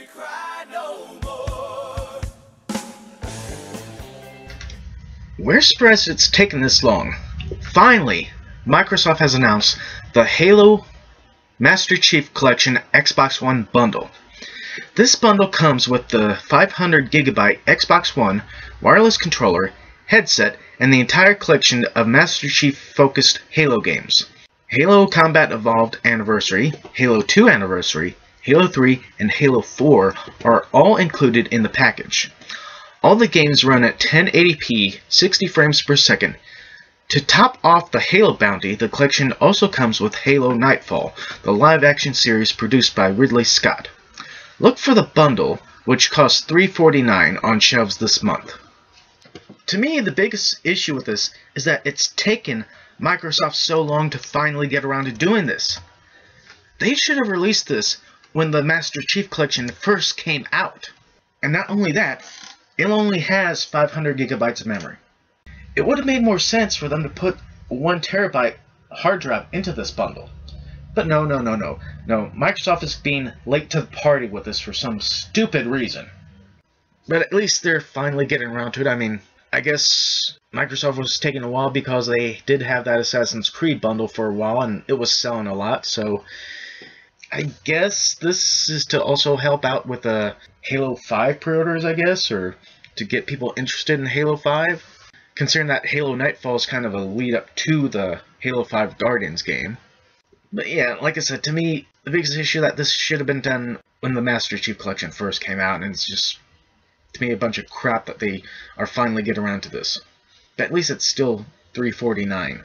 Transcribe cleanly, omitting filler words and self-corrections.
to cry no more. We're surprised it's taken this long. Finally, Microsoft has announced the Halo Master Chief Collection Xbox One bundle. This bundle comes with the 500GB Xbox One wireless controller, headset, and the entire collection of Master Chief-focused Halo games. Halo Combat Evolved Anniversary, Halo 2 Anniversary, Halo 3, and Halo 4 are all included in the package. All the games run at 1080p, 60 frames per second. To top off the Halo bounty, the collection also comes with Halo Nightfall, the live-action series produced by Ridley Scott. Look for the bundle, which costs $3.49 on shelves this month. To me, the biggest issue with this is that it's taken Microsoft so long to finally get around to doing this. They should have released this when the Master Chief Collection first came out. And not only that, it only has 500GB of memory. It would have made more sense for them to put a 1TB hard drive into this bundle. But no. Microsoft is being late to the party with this for some stupid reason. But at least they're finally getting around to it. I mean, I guess Microsoft was taking a while because they did have that Assassin's Creed bundle for a while and it was selling a lot. So I guess this is to also help out with the Halo 5 pre-orders, I guess, or to get people interested in Halo 5. Considering that Halo Nightfall is kind of a lead up to the Halo 5 Guardians game. But yeah, like I said, to me, the biggest issue that this should have been done when the Master Chief Collection first came out, and it's just, to me, a bunch of crap that they are finally getting around to this. But at least it's still $3.49.